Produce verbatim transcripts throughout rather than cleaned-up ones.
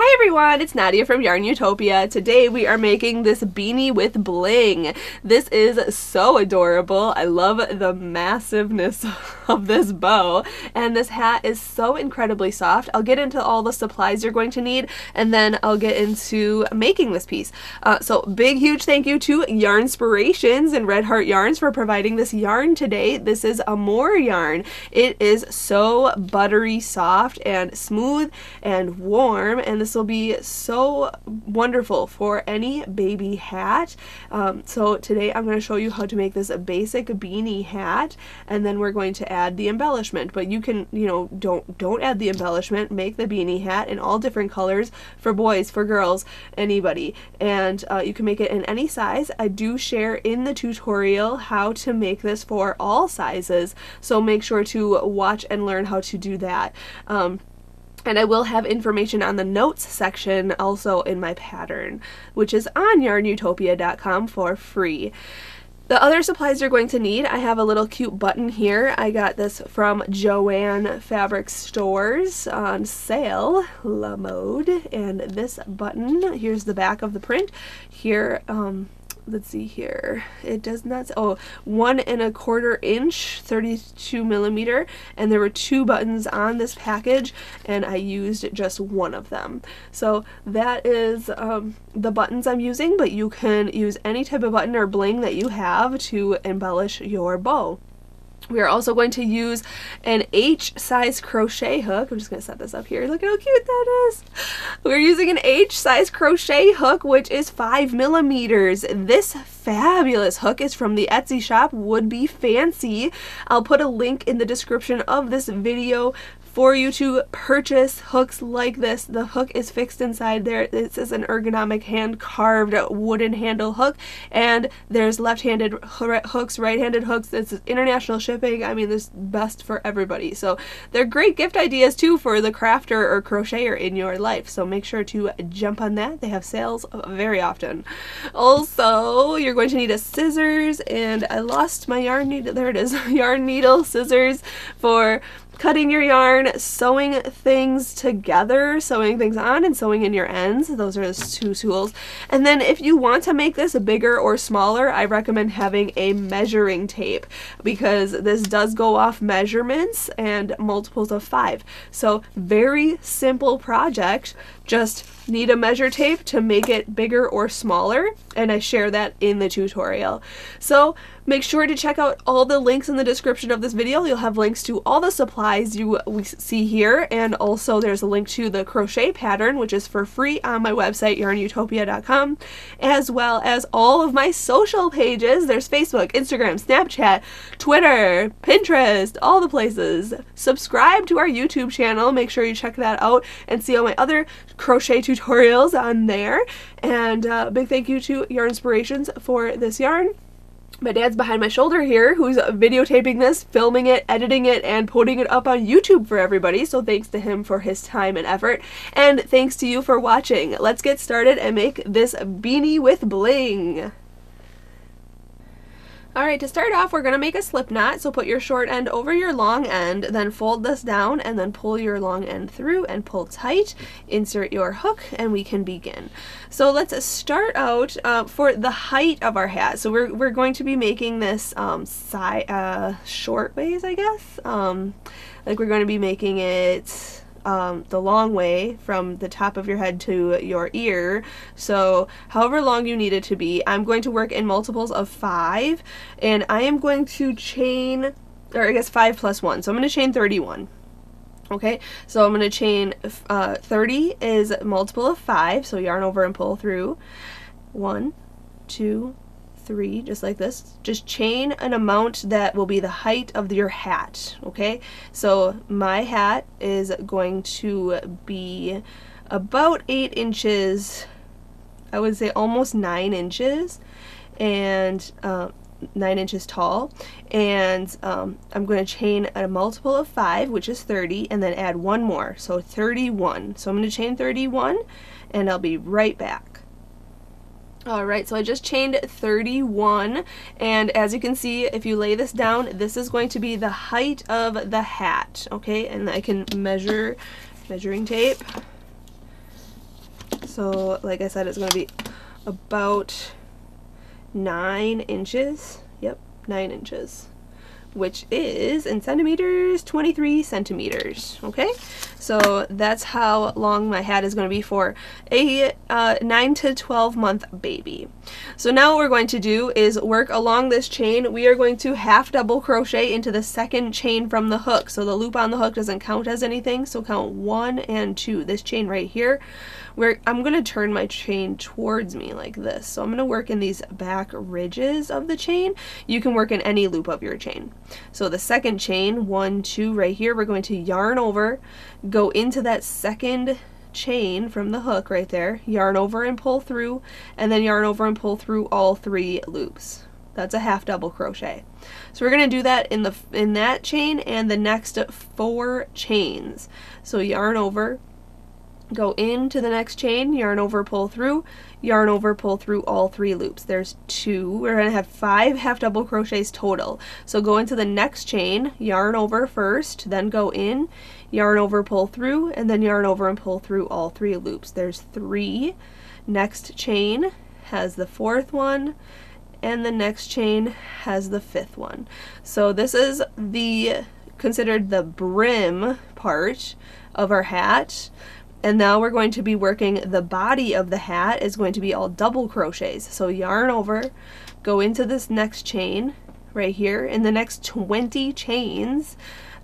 Hi everyone, it's Nadia from Yarn Utopia. Today we are making this beanie with bling. This is so adorable. I love the massiveness of this bow, and this hat is so incredibly soft. I'll get into all the supplies you're going to need, and then I'll get into making this piece. Uh, so big huge thank you to Yarnspirations and Red Heart Yarns for providing this yarn today. This is Amore yarn. It is so buttery soft and smooth and warm, and this This will be so wonderful for any baby hat. Um, so today I'm going to show you how to make this a basic beanie hat, and then we're going to add the embellishment. But you can, you know, don't don't add the embellishment. Make the beanie hat in all different colors for boys, for girls, anybody, and uh, you can make it in any size. I do share in the tutorial how to make this for all sizes, so make sure to watch and learn how to do that. Um, And I will have information on the notes section also in my pattern, which is on yarn utopia dot com for free. The other supplies you're going to need, I have a little cute button here. I got this from Joann Fabric Stores on sale, La Mode. And this button, here's the back of the print. Here, um... let's see here, it does not, oh, one and a quarter inch, thirty-two millimeter, and there were two buttons on this package, and I used just one of them. So that is um, the buttons I'm using, but you can use any type of button or bling that you have to embellish your bow. We are also going to use an H size crochet hook. I'm just going to set this up here. Look at how cute that is. We're using an H size crochet hook, which is five millimeters. This fabulous hook is from the Etsy shop Would Be Fancy. I'll put a link in the description of this video for you to purchase hooks like this. The hook is fixed inside there. This is an ergonomic hand-carved wooden handle hook, and there's left-handed hooks, right-handed hooks. This is international shipping. I mean, this is best for everybody. So they're great gift ideas too for the crafter or crocheter in your life. So make sure to jump on that. They have sales very often. Also, you're going to need a scissors, and I lost my yarn needle. There it is. Yarn needle, scissors for cutting your yarn, sewing things together, sewing things on and sewing in your ends. Those are the two tools. And then if you want to make this bigger or smaller, I recommend having a measuring tape, because this does go off measurements and multiples of five. So very simple project. Just need a measure tape to make it bigger or smaller, and I share that in the tutorial. So make sure to check out all the links in the description of this video. You'll have links to all the supplies you we see here, and also there's a link to the crochet pattern, which is for free on my website yarn utopia dot com, as well as all of my social pages. There's Facebook, Instagram, Snapchat, Twitter, Pinterest, all the places. Subscribe to our YouTube channel. Make sure you check that out and see all my other crochet tutorials on there. And uh, big thank you to Yarnspirations for this yarn. My dad's behind my shoulder here, who's videotaping this, filming it, editing it, and putting it up on YouTube for everybody. So thanks to him for his time and effort. And thanks to you for watching. Let's get started and make this beanie with bling. Alright, to start off, we're going to make a slip knot. So put your short end over your long end, then fold this down, and then pull your long end through and pull tight. Insert your hook, and we can begin. So let's start out uh, for the height of our hat. So we're, we're going to be making this um, si uh, short ways, I guess. Um, like we're going to be making it Um, the long way from the top of your head to your ear, so however long you need it to be. I'm going to work in multiples of five, and I am going to chain, or I guess five plus one, so I'm going to chain thirty-one. Okay, so I'm going to chain uh, thirty is multiple of five, so yarn over and pull through, one, two, three, just like this. Just chain an amount that will be the height of your hat. Okay, so my hat is going to be about eight inches, I would say almost nine inches, and uh, nine inches tall, and um, I'm going to chain a multiple of five, which is thirty, and then add one more, so thirty-one. So I'm going to chain thirty-one, and I'll be right back. Alright, so I just chained thirty-one, and as you can see, if you lay this down, this is going to be the height of the hat. Okay, and I can measure, measuring tape, So like I said, it's going to be about nine inches. Yep, nine inches. Which is, in centimeters, twenty-three centimeters, okay? So that's how long my hat is going to be for a uh, nine to twelve month baby. So now what we're going to do is work along this chain. We are going to half double crochet into the second chain from the hook. So the loop on the hook doesn't count as anything, so count one and two. This chain right here, where I'm going to turn my chain towards me like this. So I'm going to work in these back ridges of the chain. You can work in any loop of your chain. So the second chain, one, two, right here, we're going to yarn over, go into that second chain from the hook right there, yarn over and pull through, and then yarn over and pull through all three loops. That's a half double crochet. So we're going to do that in the in that chain and the next four chains. So yarn over, go into the next chain, yarn over, pull through, yarn over, pull through all three loops. There's two. We're going to have five half double crochets total. So go into the next chain, yarn over first, then go in, yarn over, pull through, and then yarn over and pull through all three loops. There's three. Next chain has the fourth one, and the next chain has the fifth one. So this is the considered the brim part of our hat. And now we're going to be working the body of the hat is going to be all double crochets. So yarn over, go into this next chain right here. In the next twenty chains,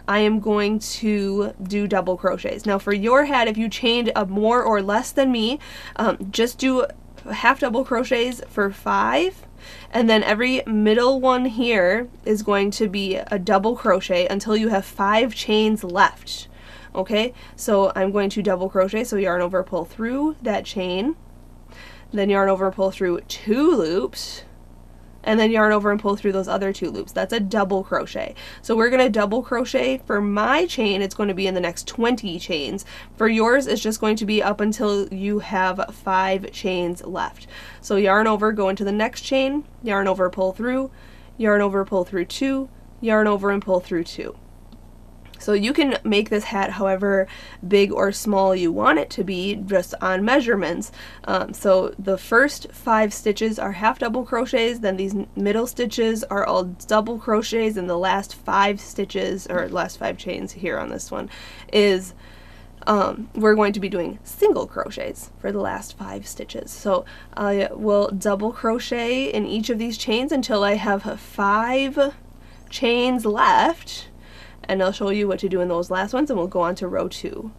I am going to do double crochets. Now for your hat, if you chained up more or less than me, um, just do half double crochets for five. And then every middle one here is going to be a double crochet until you have five chains left. Okay, so I'm going to double crochet, so yarn over, pull through that chain, then yarn over, pull through two loops, and then yarn over and pull through those other two loops. That's a double crochet. So we're gonna double crochet. For my chain, it's going to be in the next twenty chains. For yours, it's just going to be up until you have five chains left. So yarn over, go into the next chain, yarn over, pull through, yarn over, pull through two, yarn over and pull through two. So you can make this hat however big or small you want it to be, just on measurements. Um, so the first five stitches are half double crochets, then these middle stitches are all double crochets, and the last five stitches, or last five chains here on this one, is um, we're going to be doing single crochets for the last five stitches. So I will double crochet in each of these chains until I have five chains left. And I'll show you what to do in those last ones, and we'll go on to row two.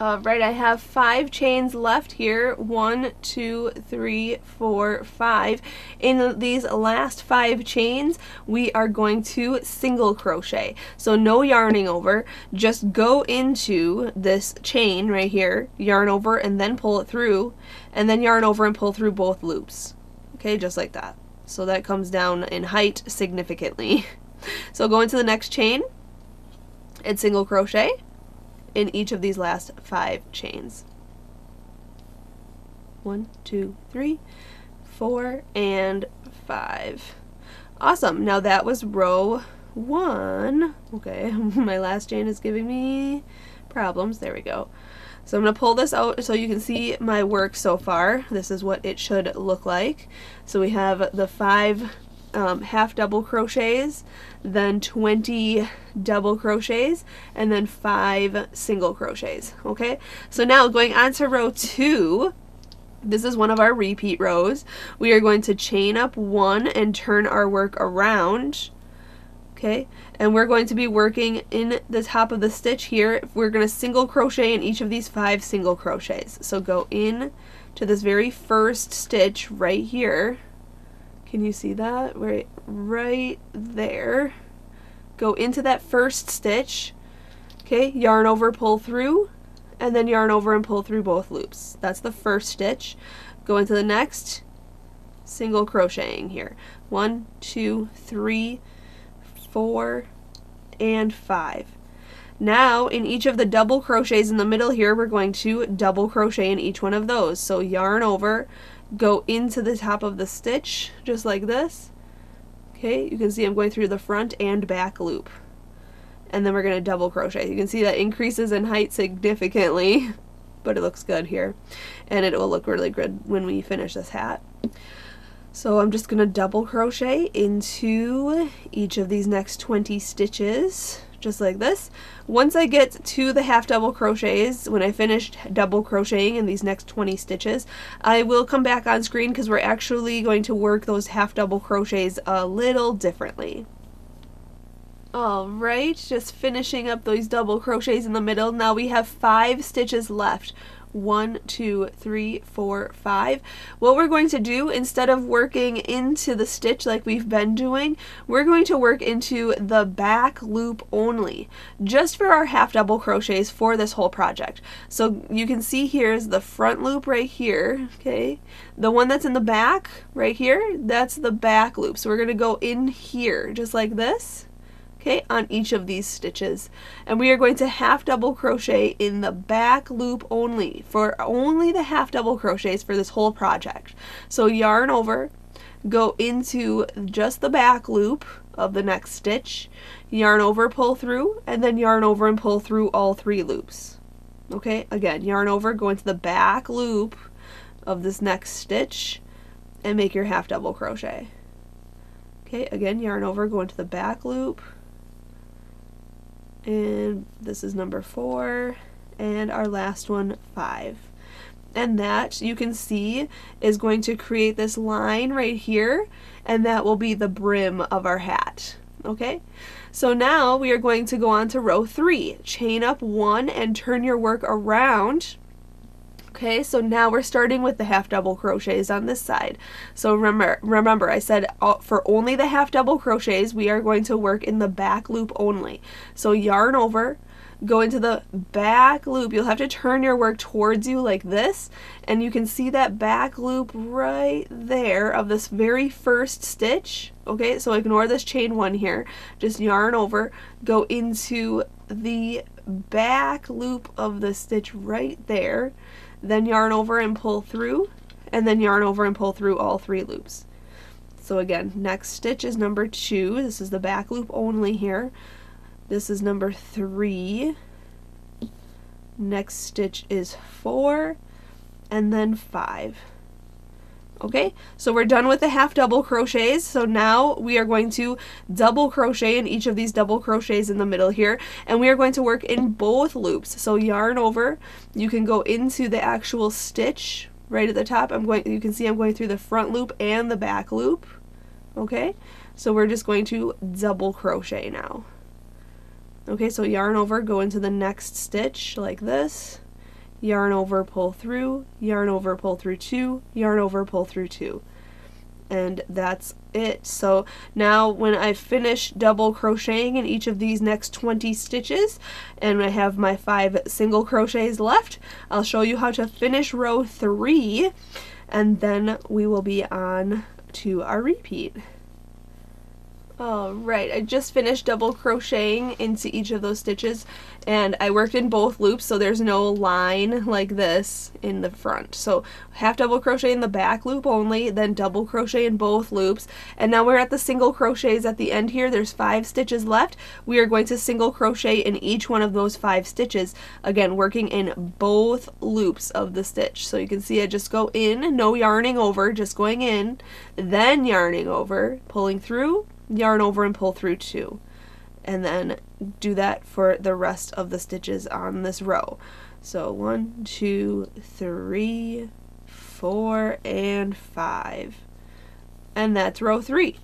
Uh, right, I have five chains left here. One, two, three, four, five. In these last five chains, we are going to single crochet. So no yarning over. Just go into this chain right here, yarn over, and then pull it through, and then yarn over and pull through both loops. Okay, just like that. So that comes down in height significantly. So go into the next chain and single crochet in each of these last five chains. One, two, three, four, and five. Awesome. Now that was row one. Okay, my last chain is giving me problems. There we go. So I'm going to pull this out so you can see my work so far. This is what it should look like. So we have the five Um, half double crochets, then twenty double crochets, and then five single crochets. Okay, so now going on to row two, this is one of our repeat rows. We are going to chain up one and turn our work around. Okay, and we're going to be working in the top of the stitch here. We're going to single crochet in each of these five single crochets. So go in to this very first stitch right here. Can you see that? Right, right there. Go into that first stitch, okay, yarn over, pull through, and then yarn over and pull through both loops. That's the first stitch. Go into the next, single crocheting here. One, two, three, four, and five. Now, in each of the double crochets in the middle here, we're going to double crochet in each one of those. So yarn over, go into the top of the stitch just like this. Okay, you can see I'm going through the front and back loop, and then we're going to double crochet. You can see that increases in height significantly. but it looks good here, and it will look really good when we finish this hat. So I'm just going to double crochet into each of these next twenty stitches, just like this. Once I get to the half double crochets, when I finish double crocheting in these next twenty stitches, I will come back on screen because we're actually going to work those half double crochets a little differently. Alright, just finishing up those double crochets in the middle. Now we have five stitches left. One, two, three, four, five. What we're going to do, instead of working into the stitch like we've been doing, we're going to work into the back loop only, just for our half double crochets for this whole project. So you can see here's the front loop right here, okay? The one that's in the back right here, that's the back loop. So we're going to go in here just like this. Okay, on each of these stitches, and we are going to half double crochet in the back loop only, for only the half double crochets for this whole project. So yarn over, go into just the back loop of the next stitch, yarn over, pull through, and then yarn over and pull through all three loops. Okay, again, yarn over, go into the back loop of this next stitch, and make your half double crochet. Okay, again, yarn over, go into the back loop. And this is number four, and our last one, five. And that, you can see, is going to create this line right here, and that will be the brim of our hat. Okay, so now we are going to go on to row three. Chain up one and turn your work around. Okay, so now we're starting with the half double crochets on this side. So remember, remember I said uh, for only the half double crochets, we are going to work in the back loop only. So yarn over, go into the back loop. You'll have to turn your work towards you like this, and you can see that back loop right there of this very first stitch. Okay, so ignore this chain one here. Just yarn over, go into the back loop of the stitch right there. Then yarn over and pull through, and then yarn over and pull through all three loops. So again, next stitch is number two. This is the back loop only here. This is number three. Next stitch is four, and then five. Okay, so we're done with the half double crochets. So now we are going to double crochet in each of these double crochets in the middle here, and we are going to work in both loops. So yarn over, you can go into the actual stitch right at the top. I'm going, you can see I'm going through the front loop and the back loop. Okay, so we're just going to double crochet now. Okay, so yarn over, go into the next stitch like this. Yarn over, pull through, yarn over, pull through two, yarn over, pull through two. And that's it. So now when I finish double crocheting in each of these next twenty stitches, and I have my five single crochets left, I'll show you how to finish row three, and then we will be on to our repeat. Alright, I just finished double crocheting into each of those stitches, and I worked in both loops, so there's no line like this in the front. So half double crochet in the back loop only, then double crochet in both loops, and now we're at the single crochets at the end here. There's five stitches left. We are going to single crochet in each one of those five stitches, again working in both loops of the stitch. So you can see I just go in, no yarning over, just going in, then yarning over, pulling through, yarn over and pull through two, and then do that for the rest of the stitches on this row. So one, two, three, four, and five, and that's row three.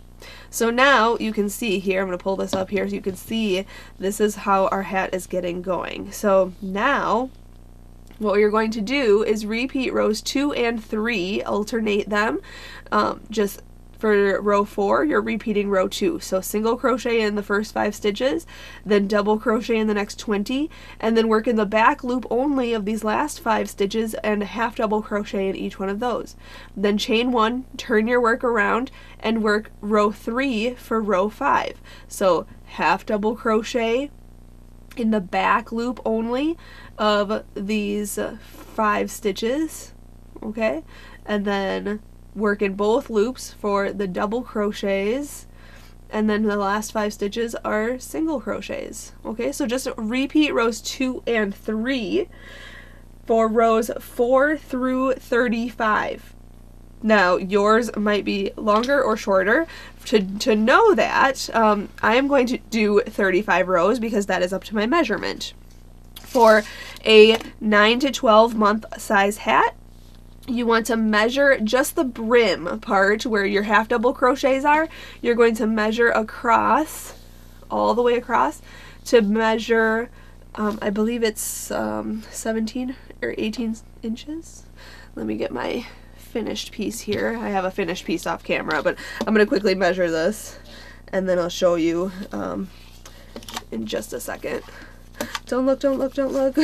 So now you can see here, I'm going to pull this up here so you can see this is how our hat is getting going. So now what you're going to do is repeat rows two and three, alternate them. Um, just for row four, you're repeating row two. So single crochet in the first five stitches, then double crochet in the next twenty, and then work in the back loop only of these last five stitches and half double crochet in each one of those. Then chain one, turn your work around, and work row three for row five. So half double crochet in the back loop only of these five stitches, okay? And then work in both loops for the double crochets, and then the last five stitches are single crochets. Okay, so just repeat rows two and three for rows four through thirty-five. Now, yours might be longer or shorter. To, to know that, um, I am going to do thirty-five rows because that is up to my measurement. For a nine to twelve month size hat, you want to measure just the brim part where your half double crochets are. You're going to measure across, all the way across, to measure, um, I believe it's um, seventeen or eighteen inches. Let me get my finished piece here. I have a finished piece off camera, but I'm going to quickly measure this and then I'll show you um, in just a second. Don't look, don't look, don't look.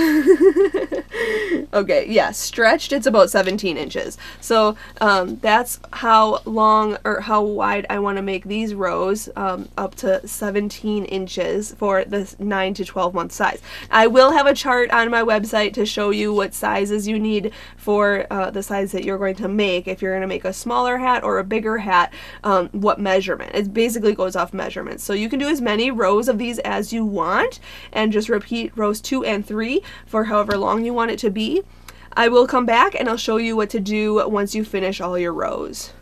Okay, yeah, stretched, it's about seventeen inches. So um, that's how long or how wide I want to make these rows, um, up to seventeen inches for this nine to twelve month size. I will have a chart on my website to show you what sizes you need for uh, the size that you're going to make. If you're going to make a smaller hat or a bigger hat, um, what measurement. It basically goes off measurements. So you can do as many rows of these as you want and just repeat rows two and three for however long you want it to be. I will come back and I'll show you what to do once you finish all your rows.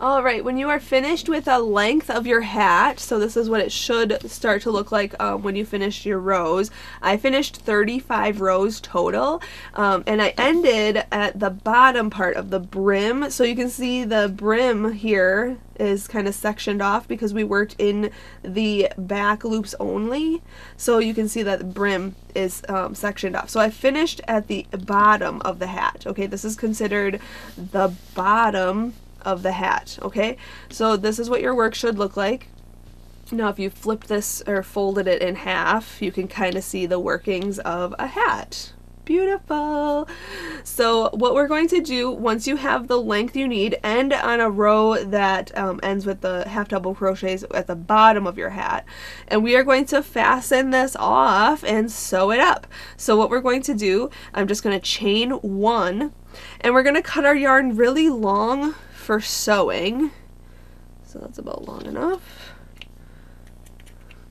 Alright, when you are finished with the length of your hat, so this is what it should start to look like um, when you finish your rows. I finished thirty-five rows total, um, and I ended at the bottom part of the brim. So you can see the brim here is kind of sectioned off because we worked in the back loops only. So you can see that the brim is um, sectioned off. So I finished at the bottom of the hat. Okay, this is considered the bottom of the hat. Okay, so this is what your work should look like. Now if you flip this or folded it in half, you can kind of see the workings of a hat. Beautiful. So what we're going to do, once you have the length you need, end on a row that um, ends with the half double crochets at the bottom of your hat, and we are going to fasten this off and sew it up. So what we're going to do, I'm just going to chain one, and we're going to cut our yarn really long for sewing. So that's about long enough.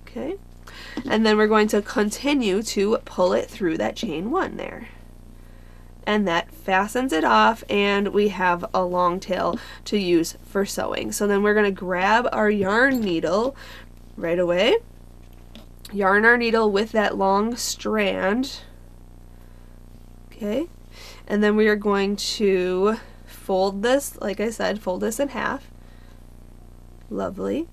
Okay, and then we're going to continue to pull it through that chain one there, and that fastens it off, and we have a long tail to use for sewing. So then we're going to grab our yarn needle right away, yarn our needle with that long strand. Okay, and then we are going to fold this, like I said, fold this in half. Lovely.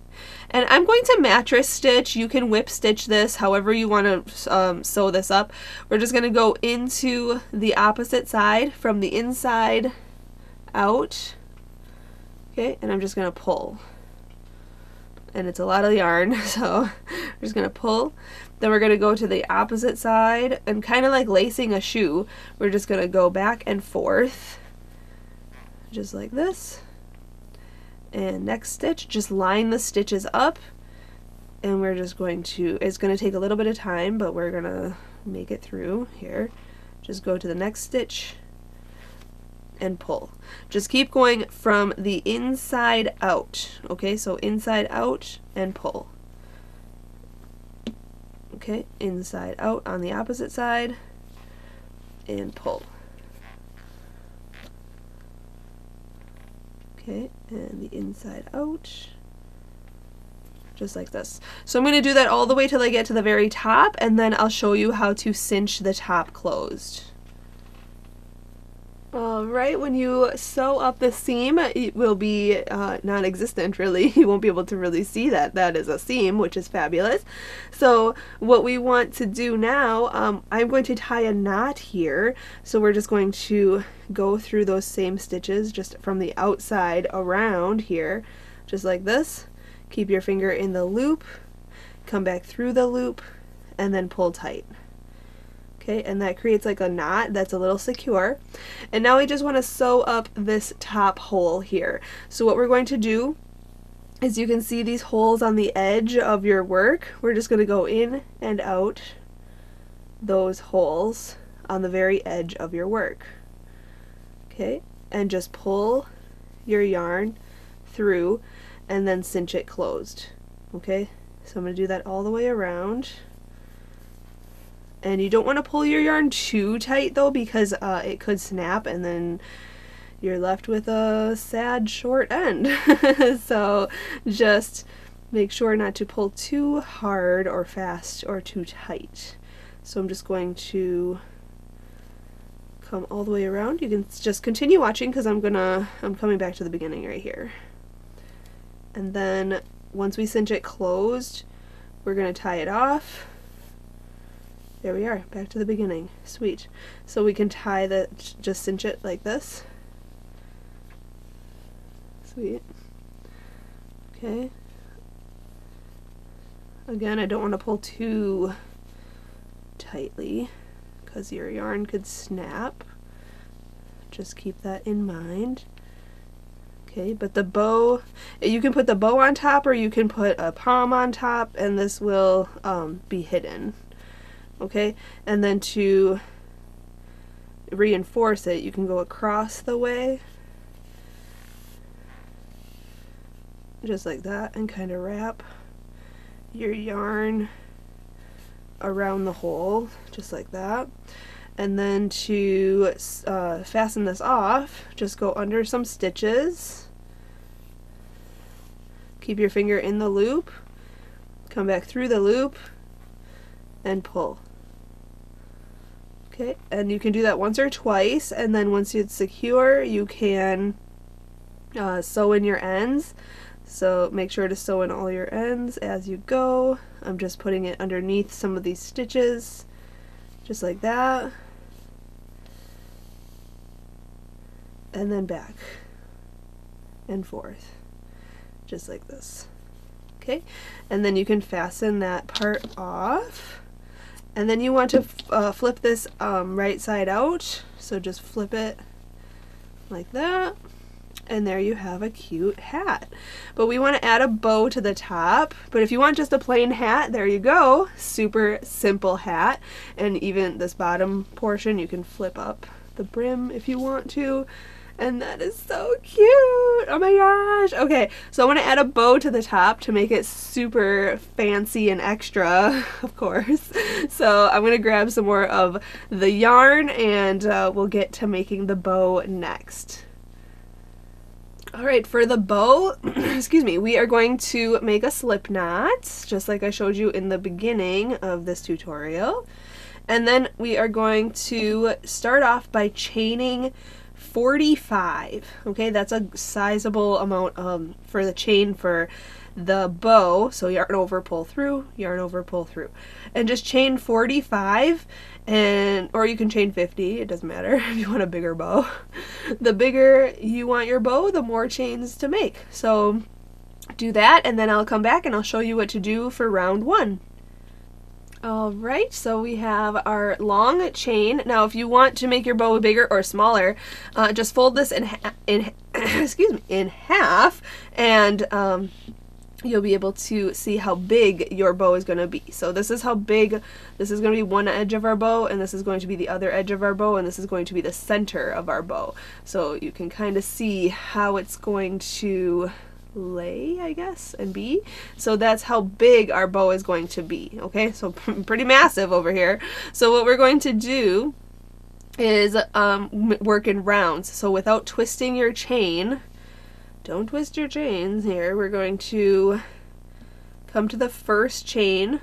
And I'm going to mattress stitch. You can whip stitch this however you want to um, sew this up. We're just going to go into the opposite side from the inside out. Okay, and I'm just going to pull. And it's a lot of yarn, so we're just going to pull. Then we're going to go to the opposite side, and kind of like lacing a shoe, we're just going to go back and forth. Just like this, and next stitch, just line the stitches up, and we're just going to, it's going to take a little bit of time, but we're going to make it through here. Just go to the next stitch and pull. Just keep going from the inside out. Okay, so inside out and pull. Okay, inside out on the opposite side and pull. Okay, and the inside out, just like this. So I'm going to do that all the way till I get to the very top, and then I'll show you how to cinch the top closed. Alright, when you sew up the seam, it will be uh, non-existent, really. You won't be able to really see that that is a seam, which is fabulous. So what we want to do now, um, I'm going to tie a knot here. So we're just going to go through those same stitches just from the outside around here, just like this. Keep your finger in the loop, come back through the loop, and then pull tight. Okay, and that creates like a knot that's a little secure. And now we just want to sew up this top hole here. So what we're going to do is, you can see these holes on the edge of your work. We're just going to go in and out those holes on the very edge of your work. Okay, and just pull your yarn through and then cinch it closed. Okay, so I'm going to do that all the way around. And you don't want to pull your yarn too tight though, because uh, it could snap and then you're left with a sad short end. So just make sure not to pull too hard or fast or too tight. So I'm just going to come all the way around. You can just continue watching because I'm gonna I'm coming back to the beginning right here. And then once we cinch it closed, we're gonna tie it off. There we are, back to the beginning. Sweet. So we can tie the just cinch it like this. Sweet. Okay. Again, I don't want to pull too tightly because your yarn could snap. Just keep that in mind. Okay, but the bow, you can put the bow on top or you can put a palm on top and this will um, be hidden. Okay, and then to reinforce it, you can go across the way just like that and kind of wrap your yarn around the hole just like that. And then to uh, fasten this off, just go under some stitches, keep your finger in the loop, come back through the loop and pull. Okay, and you can do that once or twice, and then once it's secure you can uh, sew in your ends. So make sure to sew in all your ends as you go. I'm just putting it underneath some of these stitches, just like that. And then back and forth, just like this. Okay, and then you can fasten that part off. And then you want to uh, flip this um, right side out. So just flip it like that. And there you have a cute hat. But we want to add a bow to the top. But if you want just a plain hat, there you go. Super simple hat. And even this bottom portion, you can flip up the brim if you want to. And that is so cute. Oh my gosh. Okay, so I want to add a bow to the top to make it super fancy and extra, of course. So I'm going to grab some more of the yarn and uh, we'll get to making the bow next. Alright, for the bow, excuse me, we are going to make a slip knot, just like I showed you in the beginning of this tutorial. And then we are going to start off by chaining forty-five. Okay, that's a sizable amount um, for the chain for the bow. So yarn over, pull through, yarn over, pull through. And just chain forty-five. And, or you can chain fifty, it doesn't matter if you want a bigger bow. The bigger you want your bow, the more chains to make. So do that and then I'll come back and I'll show you what to do for round one. Alright, so we have our long chain. Now if you want to make your bow bigger or smaller, uh, just fold this in, ha in excuse me, in half and um, you'll be able to see how big your bow is going to be. So this is how big, this is going to be one edge of our bow, and this is going to be the other edge of our bow, and this is going to be the center of our bow. So you can kind of see how it's going to lay, I guess, and be. So that's how big our bow is going to be, okay? So pretty massive over here. So what we're going to do is um, work in rounds. So without twisting your chain, don't twist your chains here. We're going to come to the first chain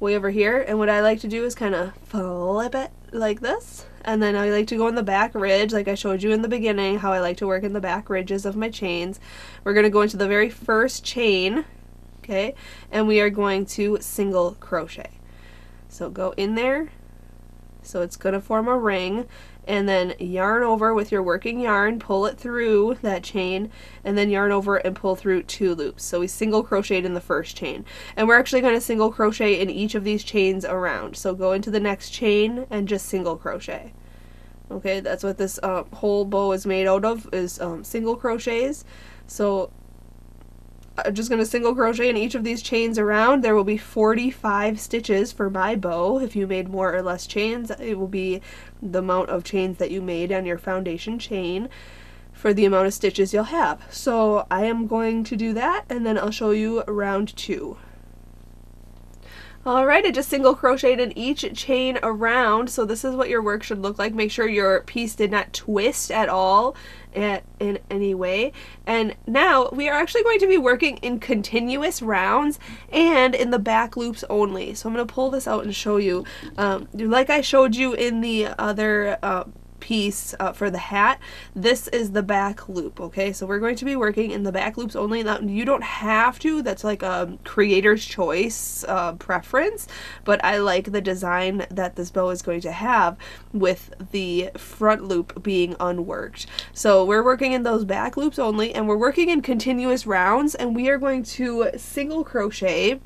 way over here, and what I like to do is kind of flip it like this, and then I like to go in the back ridge like I showed you in the beginning, how I like to work in the back ridges of my chains. We're going to go into the very first chain, okay, and we are going to single crochet. So go in there, so it's going to form a ring, and then yarn over with your working yarn, pull it through that chain, and then yarn over and pull through two loops. So we single crocheted in the first chain. And we're actually going to single crochet in each of these chains around. So go into the next chain and just single crochet. Okay, that's what this uh, whole bow is made out of, is um, single crochets. So I'm just going to single crochet in each of these chains around. There will be forty-five stitches for my bow. If you made more or less chains, it will be the amount of chains that you made on your foundation chain for the amount of stitches you'll have. So I am going to do that and then I'll show you round two. Alright, I just single crocheted each chain around, so this is what your work should look like. Make sure your piece did not twist at all in any way. And now we are actually going to be working in continuous rounds and in the back loops only. So I'm going to pull this out and show you. Um, like I showed you in the other uh, piece uh, for the hat, this is the back loop, okay? So we're going to be working in the back loops only. Now, you don't have to, that's like a creator's choice uh, preference, but I like the design that this bow is going to have with the front loop being unworked. So we're working in those back loops only, and we're working in continuous rounds, and we are going to single crochet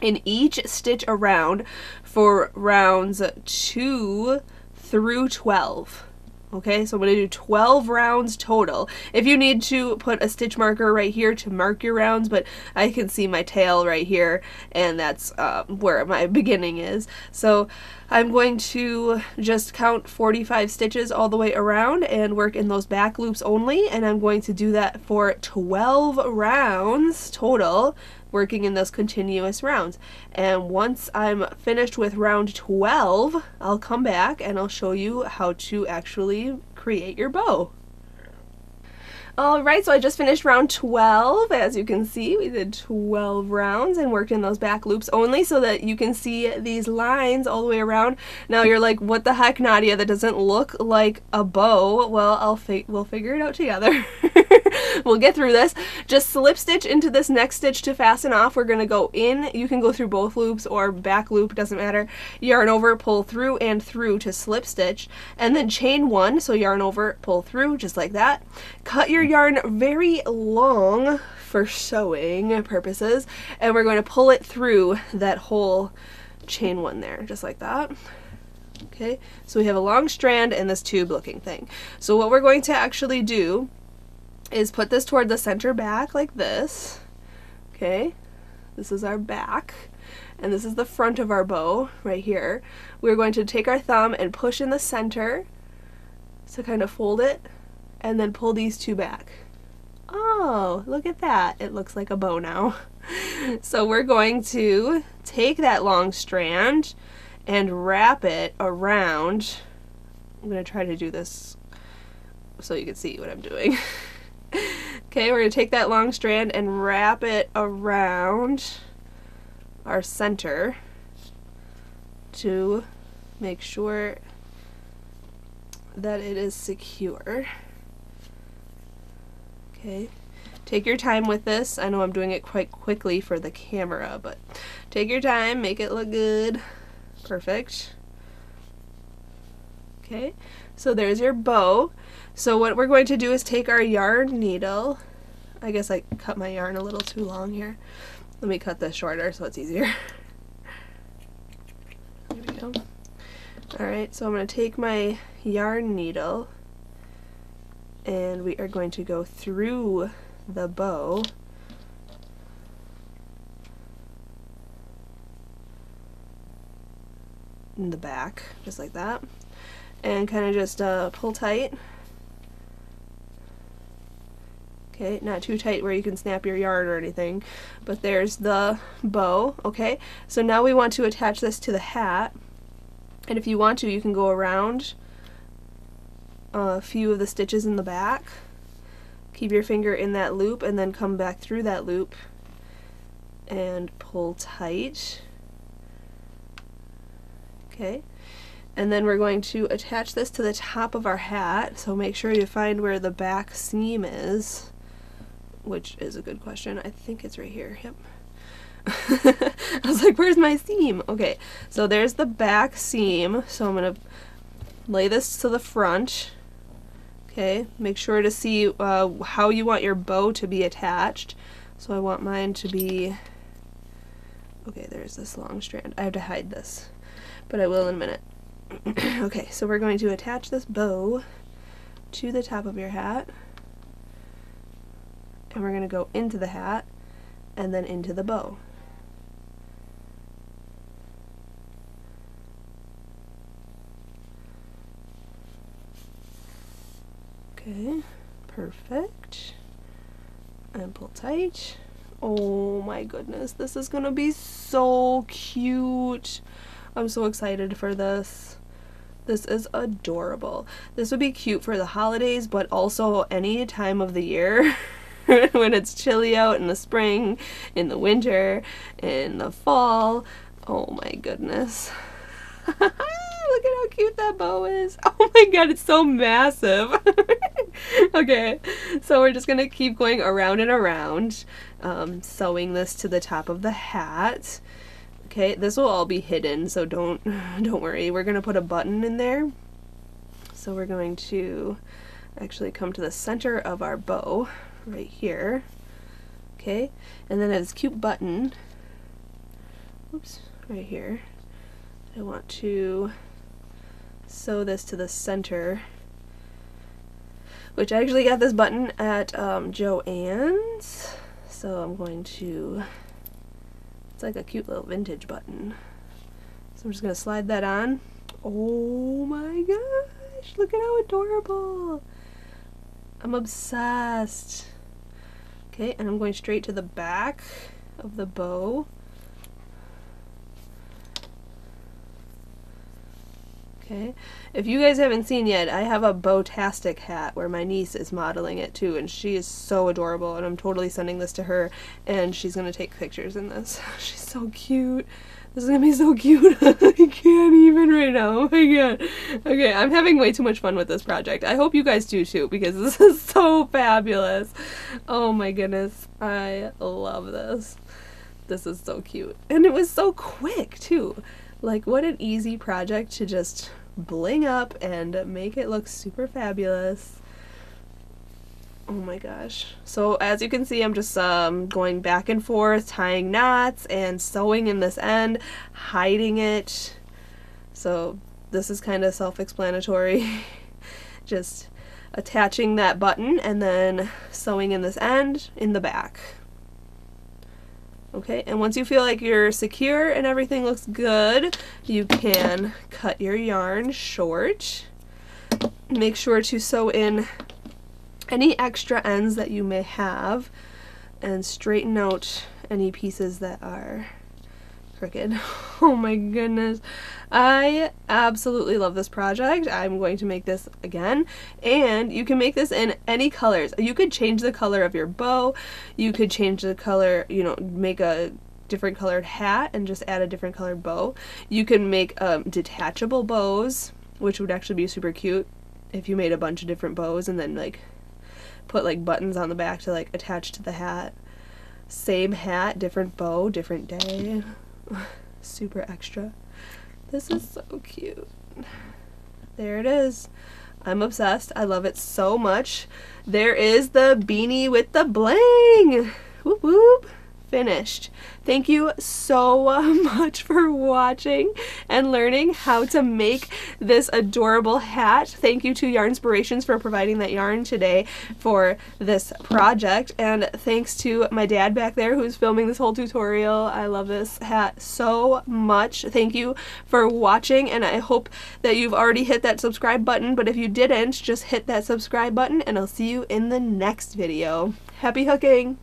in each stitch around for rounds two through twelve. Okay, so I'm going to do twelve rounds total. If you need to put a stitch marker right here to mark your rounds, but I can see my tail right here, and that's uh, where my beginning is. So I'm going to just count forty-five stitches all the way around and work in those back loops only, and I'm going to do that for twelve rounds total, working in those continuous rounds. And once I'm finished with round twelve, I'll come back and I'll show you how to actually create your bow. Alright, so I just finished round twelve. As you can see, we did twelve rounds and worked in those back loops only so that you can see these lines all the way around. Now you're like, what the heck, Nadia, that doesn't look like a bow. Well, I'll fi- we'll figure it out together. We'll get through this. Just slip stitch into this next stitch to fasten off. We're going to go in. You can go through both loops or back loop, doesn't matter. Yarn over, pull through and through to slip stitch, and then chain one, so yarn over, pull through, just like that. Cut your yarn very long for sewing purposes, and we're going to pull it through that whole chain one there, just like that. Okay, so we have a long strand and this tube looking thing. So what we're going to actually do is put this toward the center back like this. Okay, this is our back, and this is the front of our bow right here. We're going to take our thumb and push in the center to kind of fold it, and then pull these two back. Oh, look at that, it looks like a bow now. So we're going to take that long strand and wrap it around. I'm going to try to do this so you can see what I'm doing. Okay, we're going to take that long strand and wrap it around our center to make sure that it is secure. Okay, take your time with this. I know I'm doing it quite quickly for the camera, but take your time, make it look good. Perfect. Okay, so there's your bow. So what we're going to do is take our yarn needle. I guess I cut my yarn a little too long here. Let me cut this shorter so it's easier. There we go. Alright, so I'm going to take my yarn needle and we are going to go through the bow. In the back, just like that. And kind of just uh, pull tight. Okay, not too tight where you can snap your yarn or anything, but there's the bow. Okay, so now we want to attach this to the hat, and if you want to, you can go around a few of the stitches in the back, keep your finger in that loop, and then come back through that loop and pull tight. Okay, and then we're going to attach this to the top of our hat, so make sure you find where the back seam is, which is a good question. I think it's right here. Yep. I was like, where's my seam? Okay, so there's the back seam, so I'm gonna lay this to the front. Okay, make sure to see uh, how you want your bow to be attached. So I want mine to be, okay, there's this long strand. I have to hide this, but I will in a minute. Okay, so we're going to attach this bow to the top of your hat, and we're going to go into the hat and then into the bow. Okay, perfect. And pull tight. Oh my goodness, this is gonna be so cute. I'm so excited for this. This is adorable. This would be cute for the holidays, but also any time of the year. When it's chilly out in the spring, in the winter, in the fall. Oh my goodness. Look at how cute that bow is. Oh my god, it's so massive. Okay, so we're just gonna keep going around and around, um, sewing this to the top of the hat. Okay, this will all be hidden, so don't don't worry. We're gonna put a button in there. So we're going to actually come to the center of our bow right here. Okay, and then I have this cute button. Oops, right here. I want to sew this to the center, which I actually got this button at um, Joann's. So I'm going to, it's like a cute little vintage button. So I'm just gonna slide that on. Oh my gosh, look at how adorable. I'm obsessed. Okay, and I'm going straight to the back of the bow. Okay, if you guys haven't seen yet, I have a Bowtastic hat where my niece is modeling it too, and she is so adorable, and I'm totally sending this to her, and she's gonna take pictures in this. She's so cute. This is gonna be so cute. I can't even right now. Oh my god. Okay, I'm having way too much fun with this project. I hope you guys do too, because this is so fabulous. Oh my goodness, I love this. This is so cute, and it was so quick too. Like, what an easy project to just bling up and make it look super fabulous. Oh my gosh. So as you can see, I'm just um, going back and forth, tying knots and sewing in this end, hiding it. So this is kind of self-explanatory. Just attaching that button and then sewing in this end in the back. Okay, and once you feel like you're secure and everything looks good, you can cut your yarn short. Make sure to sew in any extra ends that you may have and straighten out any pieces that are crooked. Oh my goodness. I absolutely love this project. I'm going to make this again, and you can make this in any colors. You could change the color of your bow. You could change the color, you know, make a different colored hat and just add a different colored bow. You can make um, detachable bows, which would actually be super cute if you made a bunch of different bows and then like put like buttons on the back to like attach to the hat. Same hat, different bow, different day. Super extra. This is so cute. There it is. I'm obsessed. I love it so much. There is the beanie with the bling. Whoop whoop. Finished. Thank you so much for watching and learning how to make this adorable hat. Thank you to Yarnspirations for providing that yarn today for this project, and thanks to my dad back there who's filming this whole tutorial. I love this hat so much. Thank you for watching, and I hope that you've already hit that subscribe button, but if you didn't, just hit that subscribe button, and I'll see you in the next video. Happy hooking!